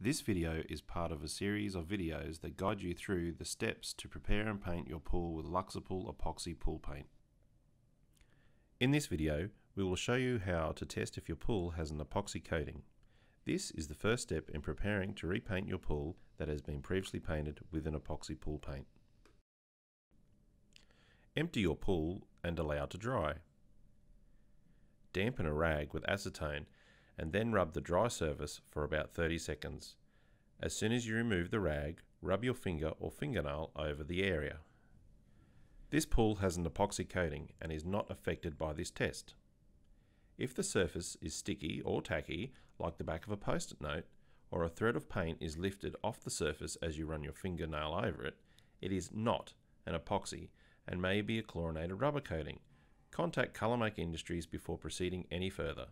This video is part of a series of videos that guide you through the steps to prepare and paint your pool with Luxapool epoxy pool paint. In this video, we will show you how to test if your pool has an epoxy coating. This is the first step in preparing to repaint your pool that has been previously painted with an epoxy pool paint. Empty your pool and allow to dry. Dampen a rag with acetone and then rub the dry surface for about 30 seconds. As soon as you remove the rag, rub your finger or fingernail over the area. This pool has an epoxy coating and is not affected by this test. If the surface is sticky or tacky, like the back of a post-it note, or a thread of paint is lifted off the surface as you run your fingernail over it, it is not an epoxy and may be a chlorinated rubber coating. Contact Colormaker Industries before proceeding any further.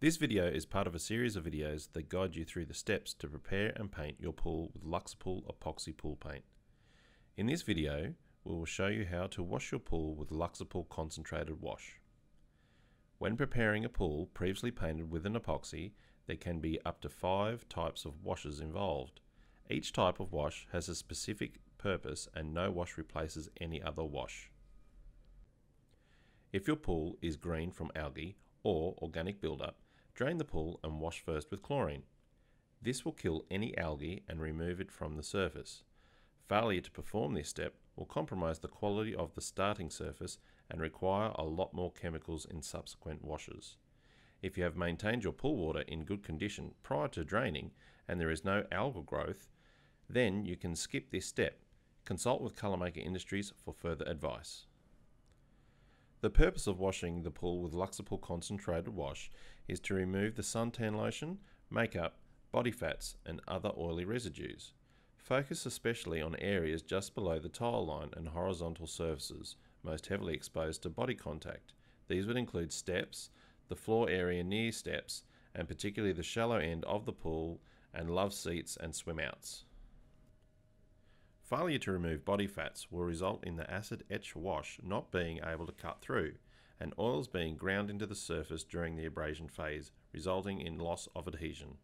This video is part of a series of videos that guide you through the steps to prepare and paint your pool with Luxapool epoxy pool paint. In this video, we will show you how to wash your pool with Luxapool concentrated wash. When preparing a pool previously painted with an epoxy, there can be up to 5 types of washes involved. Each type of wash has a specific purpose and no wash replaces any other wash. If your pool is green from algae or organic buildup, drain the pool and wash first with chlorine. This will kill any algae and remove it from the surface. Failure to perform this step will compromise the quality of the starting surface and require a lot more chemicals in subsequent washes. If you have maintained your pool water in good condition prior to draining and there is no algal growth, then you can skip this step. Consult with Colormaker Industries for further advice. The purpose of washing the pool with Luxapool concentrated wash is to remove the suntan lotion, makeup, body fats and other oily residues. Focus especially on areas just below the tile line and horizontal surfaces, most heavily exposed to body contact. These would include steps, the floor area near steps, and particularly the shallow end of the pool and love seats and swim outs. Failure to remove body fats will result in the acid etch wash not being able to cut through, and oils being ground into the surface during the abrasion phase, resulting in loss of adhesion.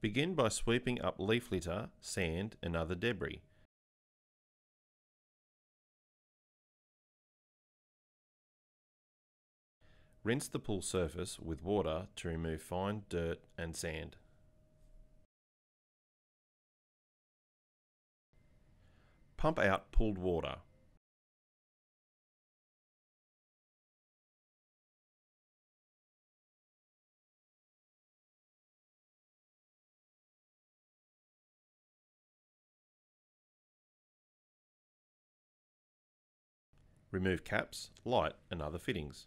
Begin by sweeping up leaf litter, sand and other debris. Rinse the pool surface with water to remove fine dirt and sand. Pump out pooled water. Remove caps, light and other fittings.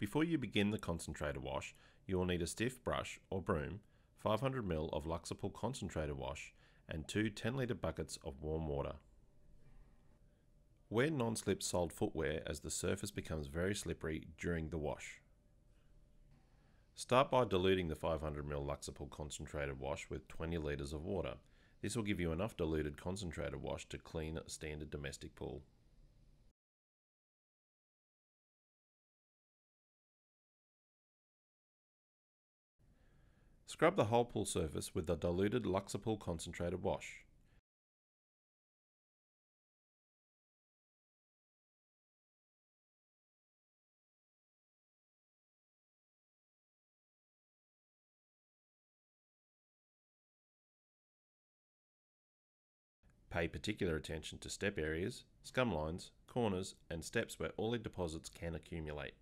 Before you begin the concentrated wash, you will need a stiff brush or broom, 500 ml of Luxapool concentrated wash and 2 10-litre buckets of warm water. Wear non-slip soled footwear as the surface becomes very slippery during the wash. Start by diluting the 500 ml Luxapool concentrated wash with 20 litres of water. This will give you enough diluted concentrated wash to clean a standard domestic pool. Scrub the whole pool surface with the diluted Luxapool concentrated wash. Pay particular attention to step areas, scum lines, corners and steps where oily deposits can accumulate.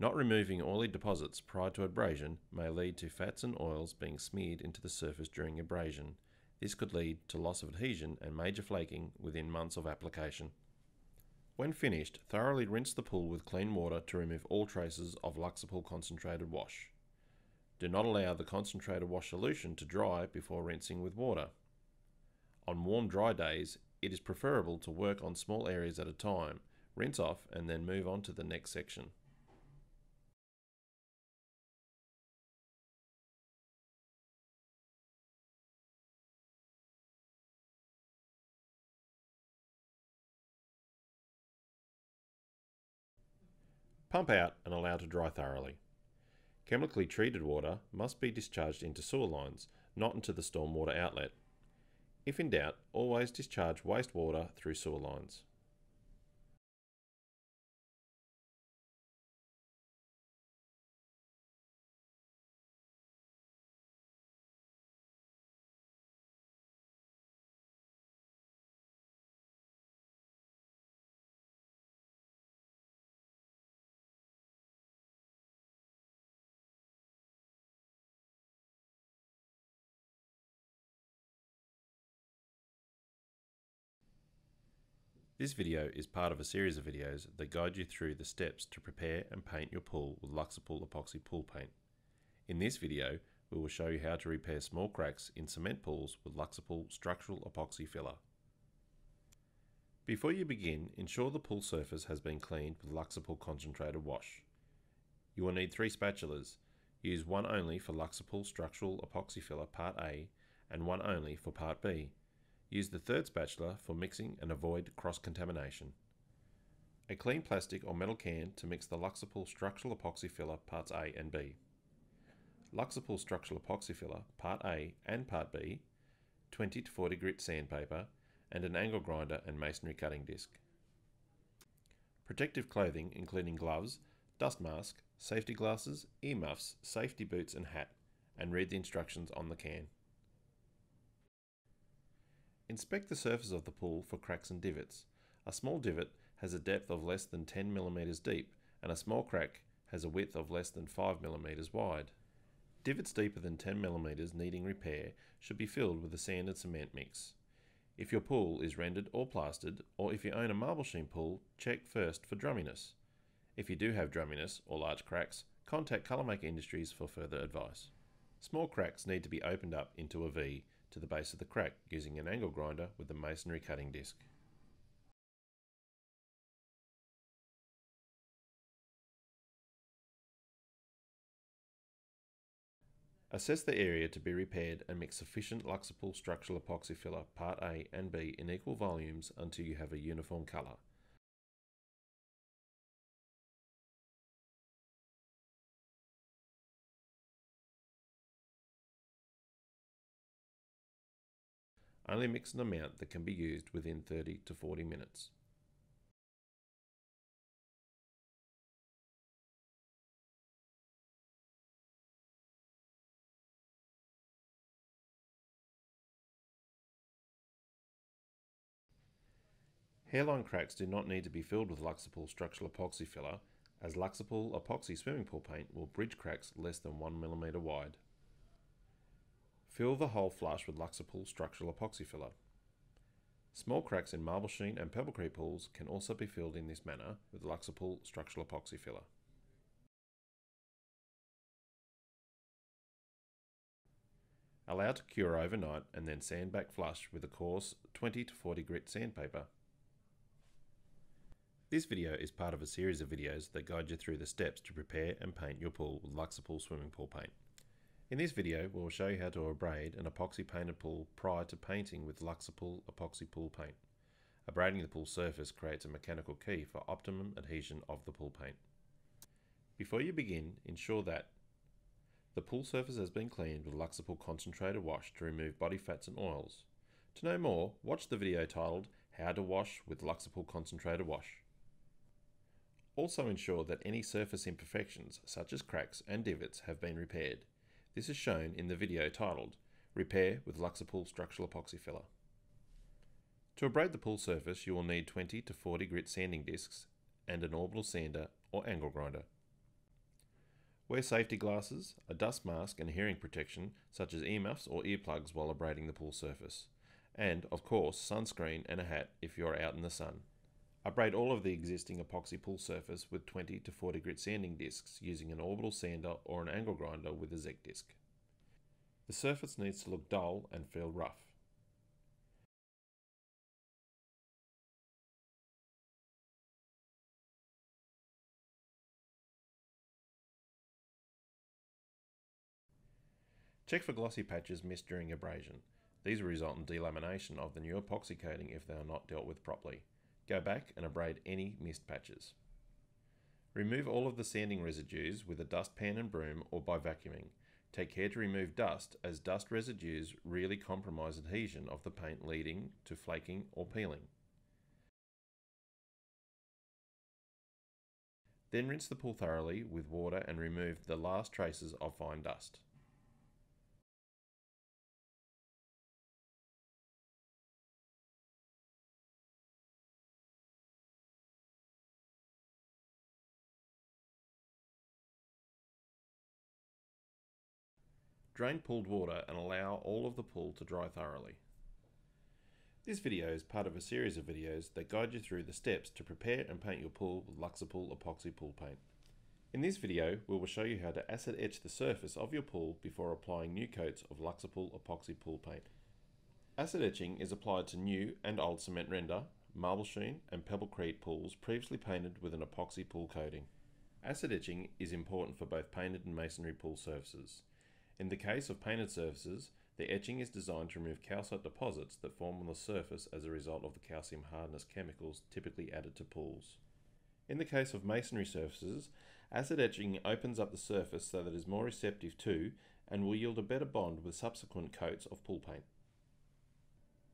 Not removing oily deposits prior to abrasion may lead to fats and oils being smeared into the surface during abrasion. This could lead to loss of adhesion and major flaking within months of application. When finished, thoroughly rinse the pool with clean water to remove all traces of Luxapool concentrated wash. Do not allow the concentrated wash solution to dry before rinsing with water. On warm, dry days, it is preferable to work on small areas at a time, rinse off and then move on to the next section. pump out and allow to dry thoroughly. Chemically treated water must be discharged into sewer lines, not into the stormwater outlet. If in doubt, always discharge wastewater through sewer lines. This video is part of a series of videos that guide you through the steps to prepare and paint your pool with Luxapool epoxy pool paint. In this video, we will show you how to repair small cracks in cement pools with Luxapool structural epoxy filler. Before you begin, ensure the pool surface has been cleaned with Luxapool concentrated wash. You will need 3 spatulas. Use one only for Luxapool structural epoxy filler part A and one only for part B. Use the 3rd spatula for mixing and avoid cross-contamination. A clean plastic or metal can to mix the Luxapool structural epoxy filler parts A and B. Luxapool structural epoxy filler part A and part B, 20 to 40 grit sandpaper, and an angle grinder and masonry cutting disc. Protective clothing including gloves, dust mask, safety glasses, earmuffs, safety boots and hat, and read the instructions on the can. Inspect the surface of the pool for cracks and divots. A small divot has a depth of less than 10 mm deep, and a small crack has a width of less than 5 mm wide. Divots deeper than 10 mm needing repair should be filled with a sand and cement mix. If your pool is rendered or plastered, or if you own a marble sheen pool, check first for drumminess. If you do have drumminess or large cracks, contact Colormaker Industries for further advice. Small cracks need to be opened up into a V to the base of the crack using an angle grinder with a masonry cutting disc. Assess the area to be repaired and mix sufficient Luxapool structural epoxy filler part A and B in equal volumes until you have a uniform colour. Only mix an amount that can be used within 30 to 40 minutes. Hairline cracks do not need to be filled with Luxapool structural epoxy filler, as Luxapool epoxy swimming pool paint will bridge cracks less than 1 mm wide. Fill the hole flush with Luxapool structural epoxy filler. Small cracks in marble sheen and pebble creek pools can also be filled in this manner with Luxapool structural epoxy filler. Allow to cure overnight and then sand back flush with a coarse 20 to 40 grit sandpaper. This video is part of a series of videos that guide you through the steps to prepare and paint your pool with Luxapool swimming pool paint. In this video, we'll show you how to abrade an epoxy painted pool prior to painting with Luxapool epoxy pool paint. Abrading the pool surface creates a mechanical key for optimum adhesion of the pool paint. Before you begin, ensure that the pool surface has been cleaned with Luxapool concentrated wash to remove body fats and oils. To know more, watch the video titled How to Wash with Luxapool Concentrated Wash. Also ensure that any surface imperfections, such as cracks and divots, have been repaired. This is shown in the video titled Repair with Luxapool Structural Epoxy Filler. To abrade the pool surface, you will need 20 to 40 grit sanding discs and an orbital sander or angle grinder. Wear safety glasses, a dust mask and hearing protection such as earmuffs or earplugs while abrading the pool surface, and of course sunscreen and a hat if you are out in the sun. Abrade all of the existing epoxy pool surface with 20 to 40 grit sanding discs using an orbital sander or an angle grinder with a ZEC disc. The surface needs to look dull and feel rough. Check for glossy patches missed during abrasion. These will result in delamination of the new epoxy coating if they are not dealt with properly. Go back and abrade any missed patches. Remove all of the sanding residues with a dustpan and broom or by vacuuming. Take care to remove dust, as dust residues really compromise adhesion of the paint, leading to flaking or peeling. Then rinse the pool thoroughly with water and remove the last traces of fine dust. Drain pooled water and allow all of the pool to dry thoroughly. This video is part of a series of videos that guide you through the steps to prepare and paint your pool with Luxapool epoxy pool paint. In this video, we will show you how to acid etch the surface of your pool before applying new coats of Luxapool epoxy pool paint. Acid etching is applied to new and old cement render, marble sheen and pebblecrete pools previously painted with an epoxy pool coating. Acid etching is important for both painted and masonry pool surfaces. In the case of painted surfaces, the etching is designed to remove calcite deposits that form on the surface as a result of the calcium hardness chemicals typically added to pools. In the case of masonry surfaces, acid etching opens up the surface so that it is more receptive to and will yield a better bond with subsequent coats of pool paint.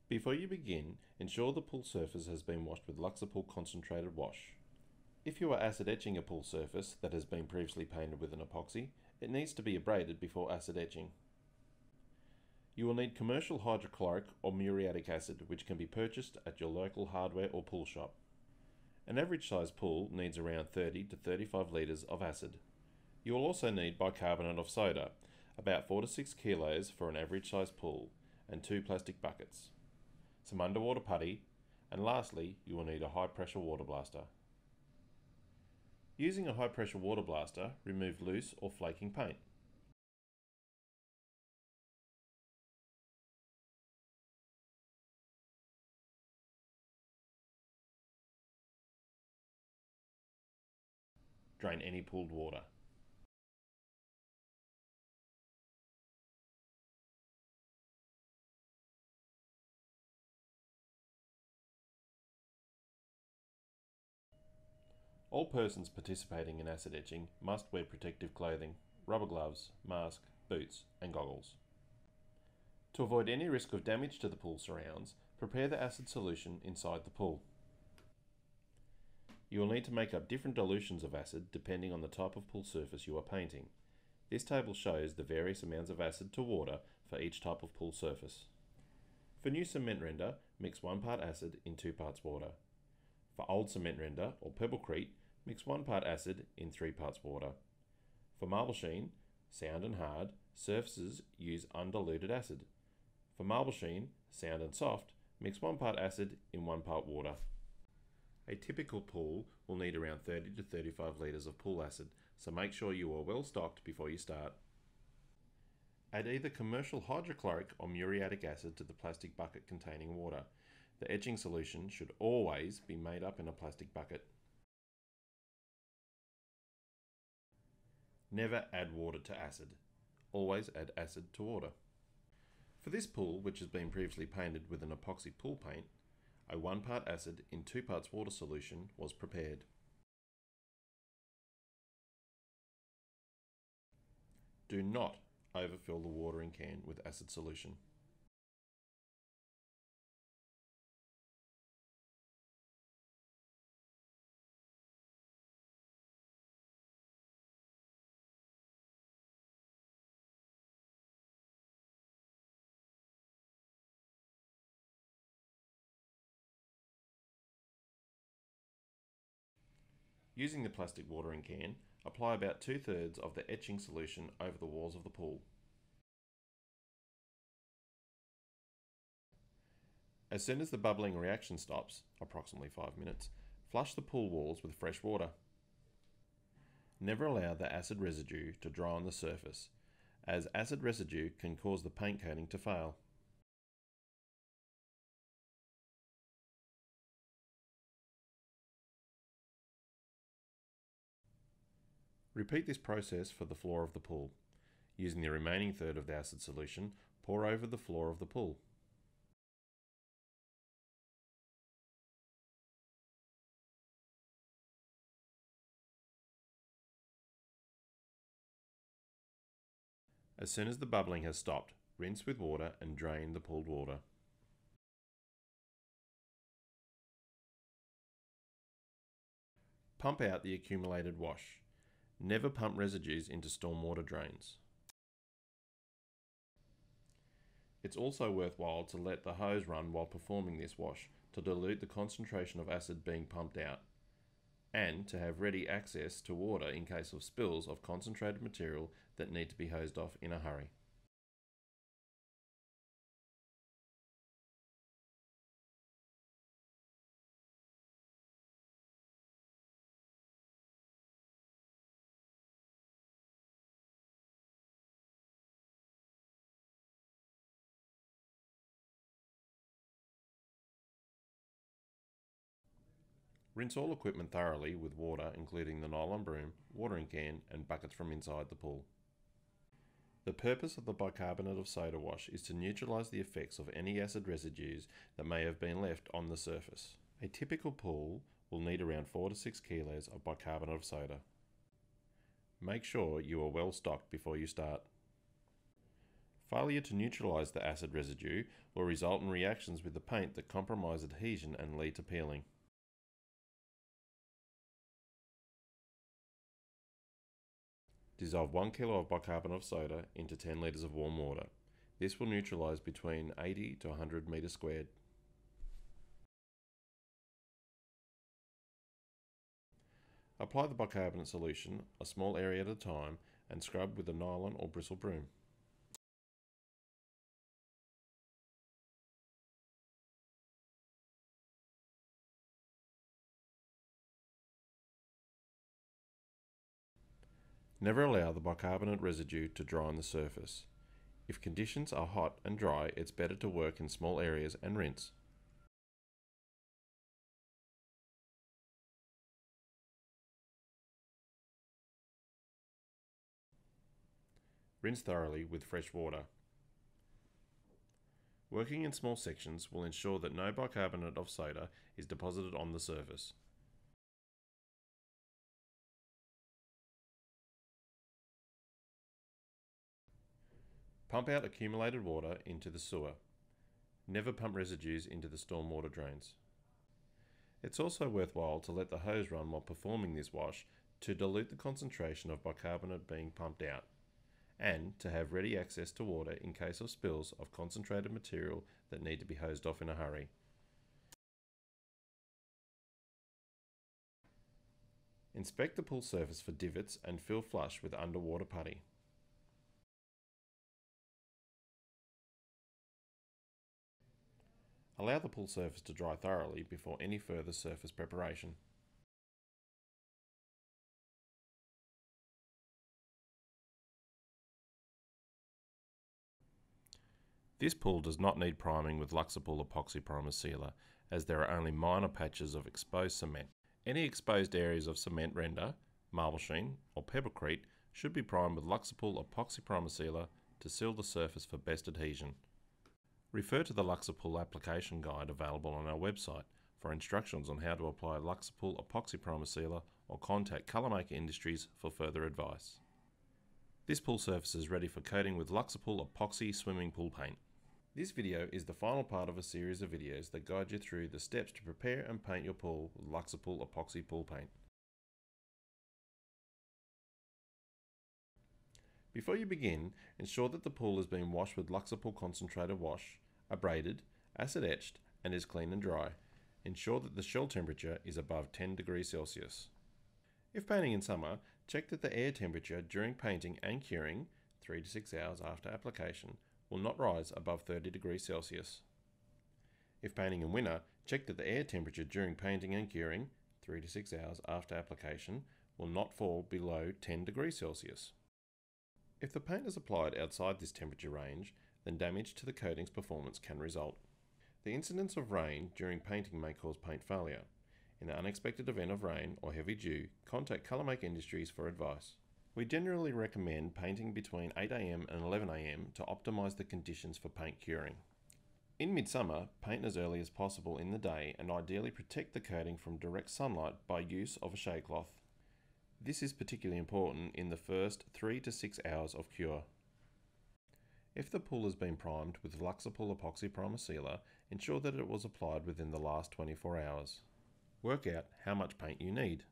Before you begin, ensure the pool surface has been washed with Luxapool concentrated wash. If you are acid etching a pool surface that has been previously painted with an epoxy, it needs to be abraded before acid etching. You will need commercial hydrochloric or muriatic acid, which can be purchased at your local hardware or pool shop. An average size pool needs around 30 to 35 litres of acid. You will also need bicarbonate of soda, about 4 to 6 kilos for an average size pool, and 2 plastic buckets, some underwater putty, and lastly you will need a high pressure water blaster. Using a high pressure water blaster, remove loose or flaking paint. Drain any pooled water. All persons participating in acid etching must wear protective clothing, rubber gloves, mask, boots and goggles. To avoid any risk of damage to the pool surrounds, prepare the acid solution inside the pool. You will need to make up different dilutions of acid depending on the type of pool surface you are painting. This table shows the various amounts of acid to water for each type of pool surface. For new cement render, mix 1 part acid in 2 parts water. For old cement render or pebblecrete, mix 1 part acid in 3 parts water. For marble sheen, sound and hard, surfaces use undiluted acid. For marble sheen, sound and soft, mix 1 part acid in 1 part water. A typical pool will need around 30 to 35 litres of pool acid, so make sure you are well stocked before you start. Add either commercial hydrochloric or muriatic acid to the plastic bucket containing water. The etching solution should always be made up in a plastic bucket. Never add water to acid. Always add acid to water. For this pool, which has been previously painted with an epoxy pool paint, a 1 part acid in 2 parts water solution was prepared. Do not overfill the watering can with acid solution. Using the plastic watering can, apply about 2/3 of the etching solution over the walls of the pool. As soon as the bubbling reaction stops, approximately 5 minutes, flush the pool walls with fresh water. Never allow the acid residue to dry on the surface, as acid residue can cause the paint coating to fail. Repeat this process for the floor of the pool. Using the remaining 1/3 of the acid solution, pour over the floor of the pool. As soon as the bubbling has stopped, rinse with water and drain the pooled water. Pump out the accumulated wash. Never pump residues into stormwater drains. It's also worthwhile to let the hose run while performing this wash to dilute the concentration of acid being pumped out, and to have ready access to water in case of spills of concentrated material that need to be hosed off in a hurry. Rinse all equipment thoroughly with water, including the nylon broom, watering can and buckets from inside the pool. The purpose of the bicarbonate of soda wash is to neutralise the effects of any acid residues that may have been left on the surface. A typical pool will need around 4 to 6 kilos of bicarbonate of soda. Make sure you are well stocked before you start. Failure to neutralise the acid residue will result in reactions with the paint that compromise adhesion and lead to peeling. Dissolve 1 kilo of bicarbonate of soda into 10 litres of warm water. This will neutralise between 80 to 100 metres squared. Apply the bicarbonate solution a small area at a time and scrub with a nylon or bristle broom. Never allow the bicarbonate residue to dry on the surface. If conditions are hot and dry, it's better to work in small areas and rinse. Rinse thoroughly with fresh water. Working in small sections will ensure that no bicarbonate of soda is deposited on the surface. Pump out accumulated water into the sewer. Never pump residues into the stormwater drains. It's also worthwhile to let the hose run while performing this wash to dilute the concentration of bicarbonate being pumped out, and to have ready access to water in case of spills of concentrated material that need to be hosed off in a hurry. Inspect the pool surface for divots and fill flush with underwater putty. Allow the pool surface to dry thoroughly before any further surface preparation. This pool does not need priming with Luxapool epoxy primer sealer, as there are only minor patches of exposed cement. Any exposed areas of cement render, marble sheen or pebblecrete should be primed with Luxapool epoxy primer sealer to seal the surface for best adhesion. Refer to the Luxapool application guide available on our website for instructions on how to apply Luxapool epoxy primer sealer, or contact Colormaker Industries for further advice. This pool surface is ready for coating with Luxapool epoxy swimming pool paint. This video is the final part of a series of videos that guide you through the steps to prepare and paint your pool with Luxapool epoxy pool paint. Before you begin, ensure that the pool has been washed with Luxapool concentrated wash, abraded, acid etched, and is clean and dry. Ensure that the shell temperature is above 10 degrees Celsius. If painting in summer, check that the air temperature during painting and curing, 3 to 6 hours after application, will not rise above 30 degrees Celsius. If painting in winter, check that the air temperature during painting and curing, 3 to 6 hours after application, will not fall below 10 degrees Celsius. If the paint is applied outside this temperature range, then damage to the coating's performance can result. The incidence of rain during painting may cause paint failure. In the unexpected event of rain or heavy dew, contact Colormaker Industries for advice. We generally recommend painting between 8 AM and 11 AM to optimise the conditions for paint curing. In midsummer, paint as early as possible in the day and ideally protect the coating from direct sunlight by use of a shade cloth. This is particularly important in the first 3 to 6 hours of cure. If the pool has been primed with Luxapool epoxy primer sealer, ensure that it was applied within the last 24 hours. Work out how much paint you need.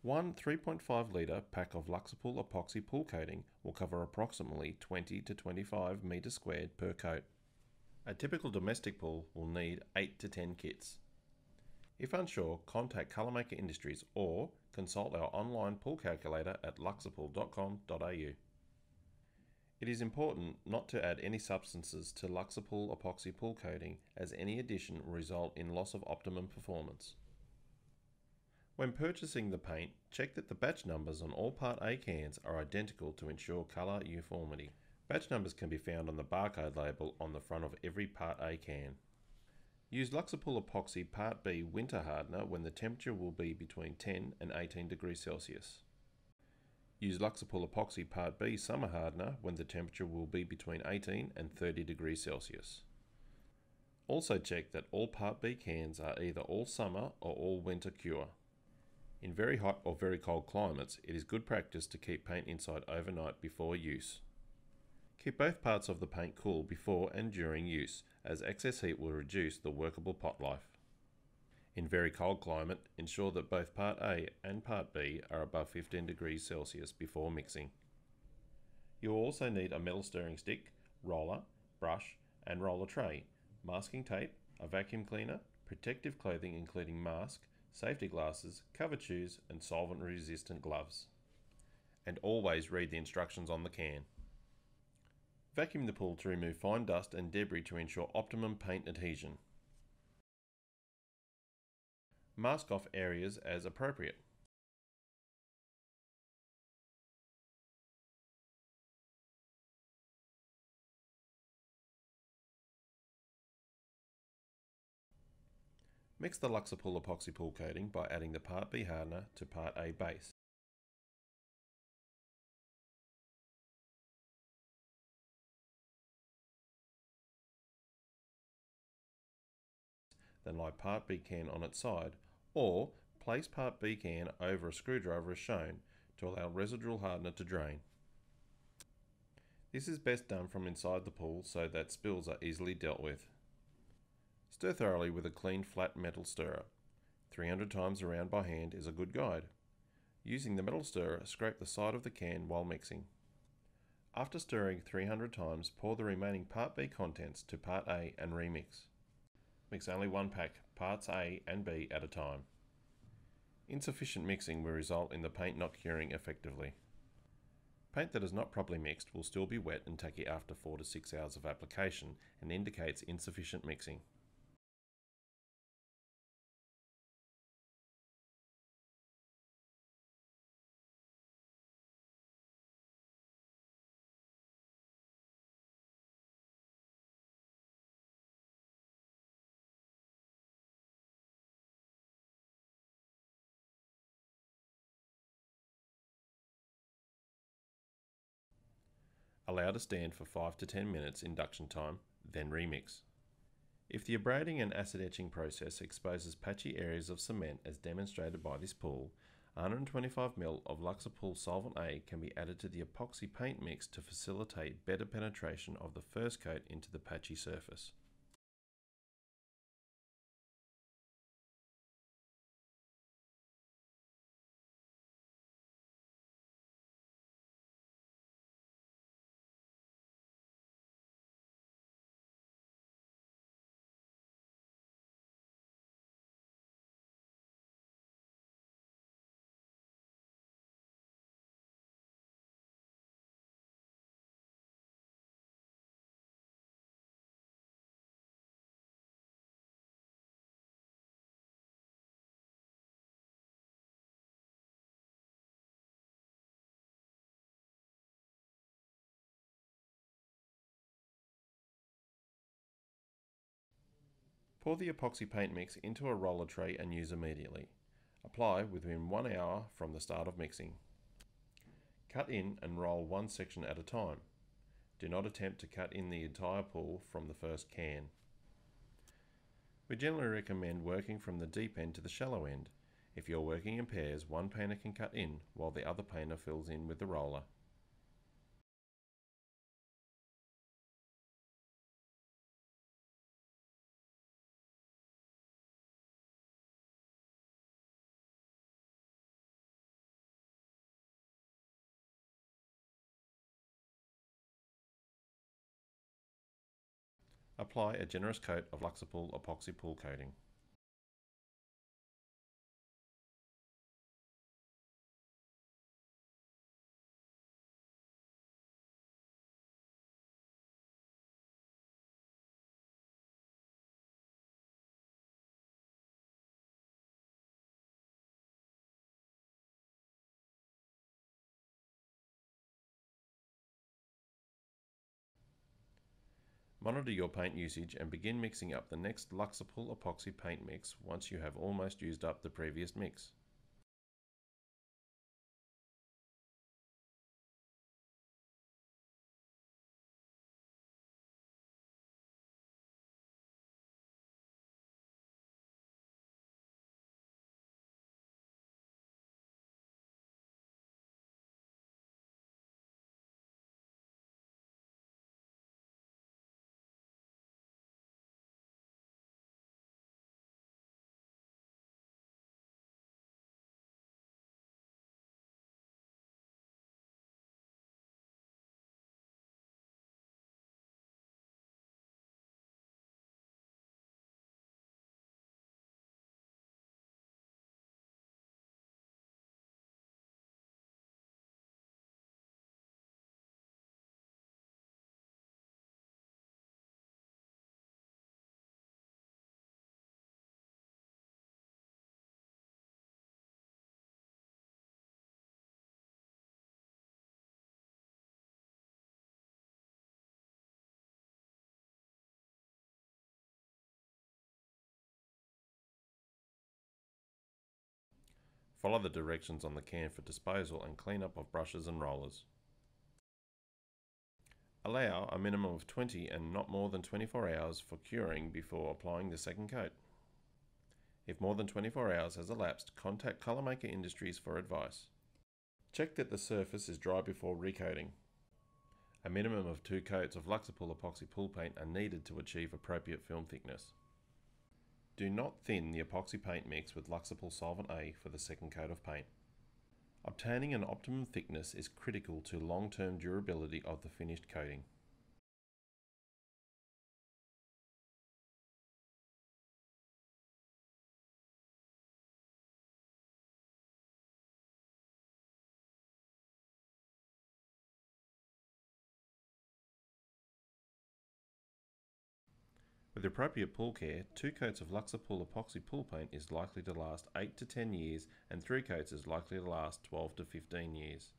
One 3.5 litre pack of Luxapool epoxy pool coating will cover approximately 20 to 25 metres squared per coat. A typical domestic pool will need 8 to 10 kits. If unsure, contact Colormaker Industries or consult our online pool calculator at luxapool.com.au. It is important not to add any substances to Luxapool epoxy pool coating, as any addition will result in loss of optimum performance. When purchasing the paint, check that the batch numbers on all Part A cans are identical to ensure colour uniformity. Batch numbers can be found on the barcode label on the front of every Part A can. Use Luxapool epoxy Part B winter hardener when the temperature will be between 10 and 18 degrees Celsius. Use Luxapool epoxy Part B summer hardener when the temperature will be between 18 and 30 degrees Celsius. Also check that all Part B cans are either all summer or all winter cure. In very hot or very cold climates, it is good practice to keep paint inside overnight before use. Keep both parts of the paint cool before and during use, as excess heat will reduce the workable pot life. In very cold climate, ensure that both Part A and Part B are above 15 degrees Celsius before mixing. You will also need a metal stirring stick, roller, brush and roller tray, masking tape, a vacuum cleaner, protective clothing including mask, safety glasses, covered shoes and solvent resistant gloves. And always read the instructions on the can. Vacuum the pool to remove fine dust and debris to ensure optimum paint adhesion. Mask off areas as appropriate. Mix the Luxapool epoxy pool coating by adding the Part B hardener to Part A base. Then lie Part B can on its side, or place Part B can over a screwdriver as shown to allow residual hardener to drain. This is best done from inside the pool so that spills are easily dealt with. Stir thoroughly with a clean flat metal stirrer. 300 times around by hand is a good guide. Using the metal stirrer, scrape the side of the can while mixing. After stirring 300 times, pour the remaining Part B contents to Part A and remix. Mix only one pack, Parts A and B at a time. Insufficient mixing will result in the paint not curing effectively. Paint that is not properly mixed will still be wet and tacky after 4 to 6 hours of application and indicates insufficient mixing. Allow to stand for 5 to 10 minutes induction time, then remix. If the abrading and acid etching process exposes patchy areas of cement as demonstrated by this pool, 125 ml of Luxapool Solvent A can be added to the epoxy paint mix to facilitate better penetration of the first coat into the patchy surface. Pour the epoxy paint mix into a roller tray and use immediately. Apply within 1 hour from the start of mixing. Cut in and roll one section at a time. Do not attempt to cut in the entire pool from the first can. We generally recommend working from the deep end to the shallow end. If you're working in pairs, one painter can cut in while the other painter fills in with the roller. Apply a generous coat of Luxapool epoxy pool coating. Monitor your paint usage and begin mixing up the next Luxapool epoxy paint mix once you have almost used up the previous mix. Follow the directions on the can for disposal and cleanup of brushes and rollers. Allow a minimum of 20 and not more than 24 hours for curing before applying the second coat. If more than 24 hours has elapsed, contact Colormaker Industries for advice. Check that the surface is dry before recoating. A minimum of 2 coats of Luxapool epoxy pool paint are needed to achieve appropriate film thickness. Do not thin the epoxy paint mix with Luxapool Solvent A for the second coat of paint. Obtaining an optimum thickness is critical to long-term durability of the finished coating. With appropriate pool care, 2 coats of Luxapool epoxy pool paint is likely to last 8 to 10 years and 3 coats is likely to last 12 to 15 years.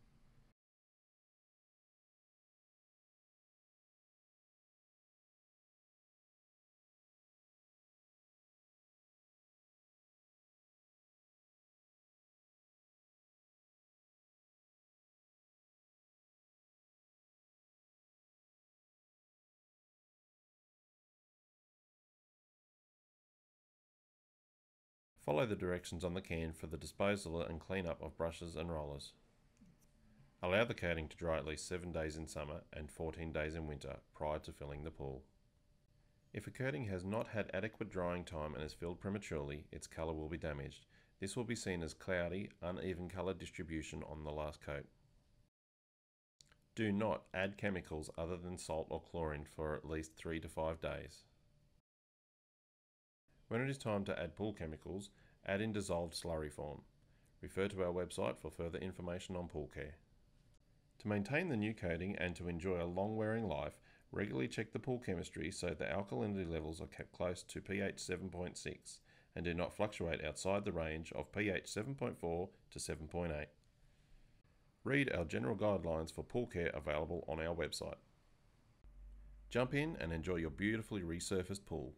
Follow the directions on the can for the disposal and cleanup of brushes and rollers. Allow the coating to dry at least 7 days in summer and 14 days in winter prior to filling the pool. If a coating has not had adequate drying time and is filled prematurely, its colour will be damaged. This will be seen as cloudy, uneven colour distribution on the last coat. Do not add chemicals other than salt or chlorine for at least 3 to 5 days. When it is time to add pool chemicals, add in dissolved slurry form. Refer to our website for further information on pool care. To maintain the new coating and to enjoy a long wearing life, regularly check the pool chemistry so the alkalinity levels are kept close to pH 7.6 and do not fluctuate outside the range of pH 7.4 to 7.8. Read our general guidelines for pool care available on our website. Jump in and enjoy your beautifully resurfaced pool.